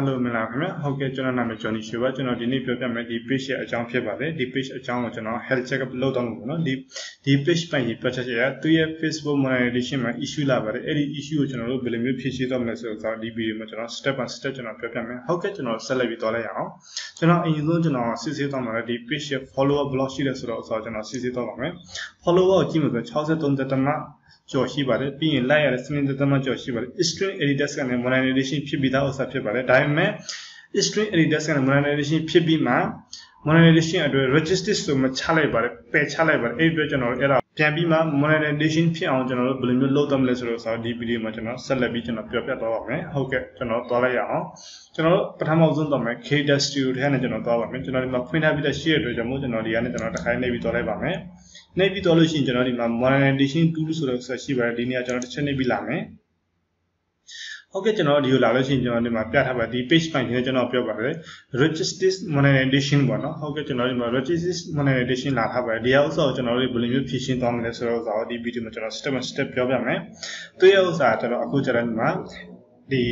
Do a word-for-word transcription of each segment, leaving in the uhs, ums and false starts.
Hello, my How can you know? Johnny Shiva. You know, deep fish account Deep fish account. You know, health checkup low down. Deep deep fish by hip. Facebook monetization issue labor. Any issue you know, believe fish is on step and step. You know, how can you know? Salary dollar. You know, in you know, C C dollar. Deep fish follow up blog series. You know, C C dollar. Follow up. You know, thousand dollar. Joshi Bare being liar string the Dama Joshi Bare string editors and monetization Pibida or Sapibare Dime string editors and monetization Pibima monetization at the registers to Machalibar, Pechalibar, eight regional era Pabima monetization Pion General Blimu Lotum Lesseros or D B D Matana, Celebration of Piopia, Hocket, General Dolaya, General Patamazundome, K. Destu, Hanajan Dollar, General Quinabita Sheer, Jamujan or the Anajan or the High Navy Dolabame. Navy dollars in general, monetization tools or such linear generation. Okay, general, you large in general, my pet the page by here, general, registers monetization one. Okay, general, registers monetization lab. The also generally bullying fishing dominance or the beauty material step step program. Two years after a good the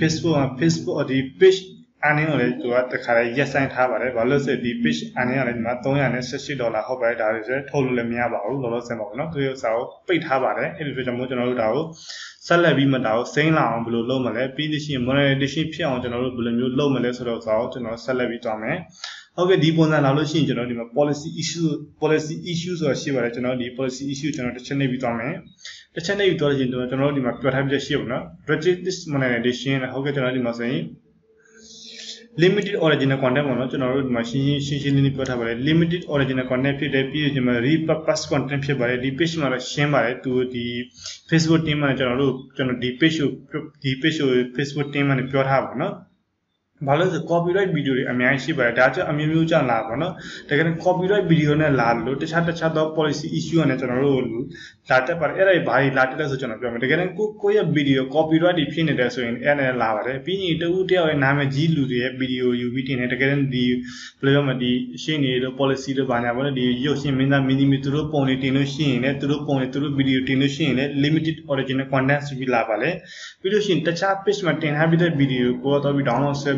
Facebook Facebook or the page. Annually, to at the Kara, yes, I have a revolution, the fish annual in Matoya and sixty dollar hobby director, Tolulemia Bow, Lolos and Mono, to yourself, Pit Havare, individual Motono Dow, Salabima Dow, Saint Lam, Blue Lomale, P D C, Monetization Pion, General Blue Lomales, Rosal, and Salabitome. Okay, deep on analogy in general, policy issue, policy issues or Shiva, the policy issue, general Chenevitome. The Chenevitology in general, the Habitat Shivna, reject this monetization, Hogan General Limited original content on general machine, limited original content, repurposed content, depatient shame to the Facebook team and general Facebook team and pure have balance copyright video. I mean, I see by data, I mean, you can copyright video and a lalo, this had a policy issue and a general data per error by latter as a general. Again, cook a video copyright opinion as in error lava, pin it would have a name video you within it again the playomadi, shiny policy to banana, the Yoshimina minimitro ponitino sheen, a true ponitro video tino sheen, limited original contents to be lavale. Video sheen touch up pitch maintain habitat video, both of it down.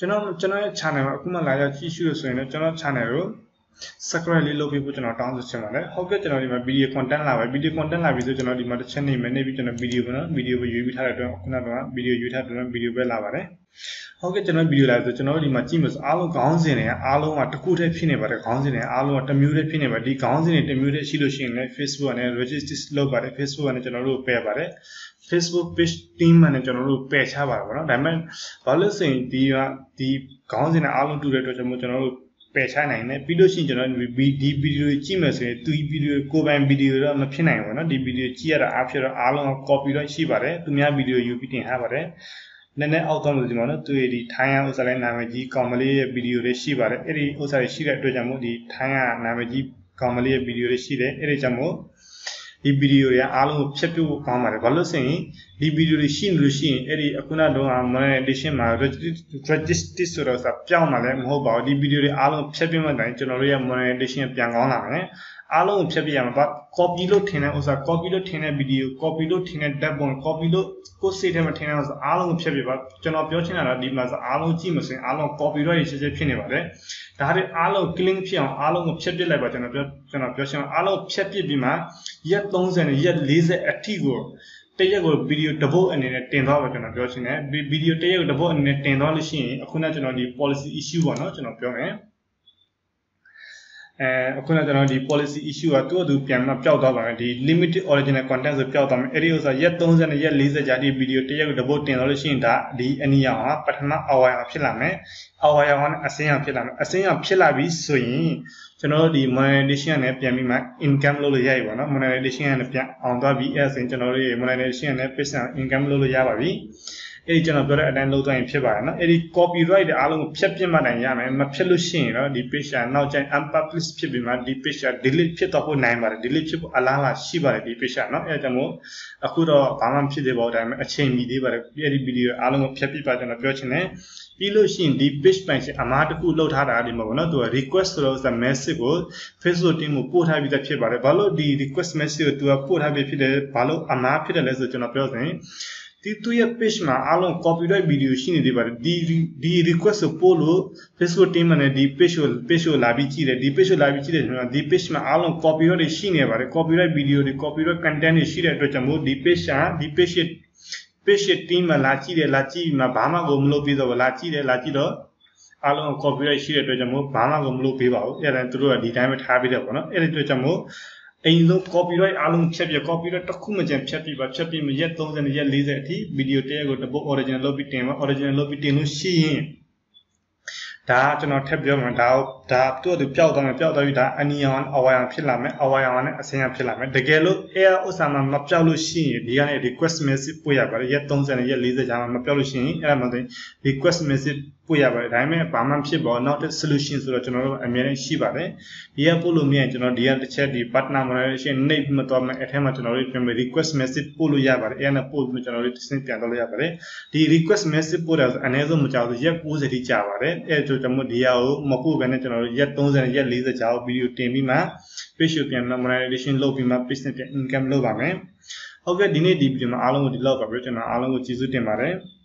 General channel, Kumalaya issues in a general channel, Sakurali low people to not on the channel. How get generally video content lava, video content lava is generally my channel, many video video you had a video you had a video well lava. How get general video live the generally my team is alo consine, alo at a good fineva, consine, alo at a muted fineva, the consine, a muted shiloshin, Facebook and register slow by Facebook and a general pair by Facebook page team and general page have a diamond. Policy the the counts in all to the general page and a video in general will be the video chimas, two video coban video on the pinna, the video cheer after all copyright shibare, to me a video you beating havare. Then outcome the mono to the Taya Osara Namaji, commonly video shibare, Eri Osara Shira to Jamo, the Taya Namaji, commonly video shire, Erejamo. The video along Chepu Kamar Valosini, the video Shin Rushin, Eri Akunado and Monetization, Registers of Piamalem Hoba, the video along Chepimana, General Monetization Piangona, along Chepiam, but Copilo Tina was a Copilo Tina video, Copilo Tina Debon, Copilo Cositem Tina was along Chepiba, General Piotina, Dimas, Along Timus, Along Copyright is a Pinibare, the Harry Along Killing Pion, Along Chepilaba, General Pion, Along Chepibima. Yet longs and yet laser at Tigo. Tayago video double and in a ten dollar on a version, video tayo double and a ten dollar sheen, a Kunatan policy issue or not, Pione. A Kunatan policy issue or two do Piana Piaudava, the limited original contents of Piaudam areas are yet longs and yet laser jadi video tayo double ten dollar sheen, the Enya, Patana, our Pilame, our Asian Pilam, Asian Pilavi, so in. General the monetization and P M I income low Yavana, monetization and on the V S in general monetization and income low Yavavi. Any channel that I download on Psheba, any copyright along Pshebima, and Mapshelushin, the page and now Jan unpublished Pshebima, the page are deleted of Naima, deleted Alala Shiva, the page are not Adamo, a good or Pamam Psheba, I'm a chain medieval, very video along Pshepipa and a Pshene, Illusion, the page banks, Amad who load Hara Dimona to a request of the Messigo, Facebook team who put her with the Psheba, Balo, the request Messio to a poor habit, Palo, Amapida as the Jonapel. Tituya Peshma along copyright video shini the request of Polo, Facebook team and the Pesho Pesho Labichi, the Pesho Labichi, the Peshma along copyright shini, copyright video, the copyright content is shira to Chamo, the Pesha, the Pesha Pesha team, Lachi, Lachi, Mabama Gomlo Pizo, Lachi, Lachido, along copyright shira to Chamo, Bama Gomlo Pivo, and through a determined habit of honor, Erichamo. In the copyright, along Chapia copyright, Takumajam Chapi, but Chapi Majat thousand year laser tea, video tag, the book original lobby team, original lobby team, she Tat and Tapium and Tao, Tap to the Piautan and Piauta, Anion, Awayan Pilame, Awayan, Asian Pilame, the Galo, Air Osama Mapalu Shi, Diana request message Puyaba, yet thousand year laser Jama Mapalu Shi, Amade, request message Puyaba, Dime, Pamam Shiba, not solutions to the general American Shibare, Diapolumia, Dian the Chedi, Patna, Nate Matoma, at Hamatonori, from a request message Puluyabar, and a pool majority Saint Catalabare, the request message Puras, and Ezo Muchal, Yapuz Richavare, Diao, Mapu Venetan, yet thousand and yet Lisa Chow, video Temima, Bishop and Nomination Lopima, Business Income Lovame. Okay, Dine Dibima along with the love of Britain along with Chizutemare.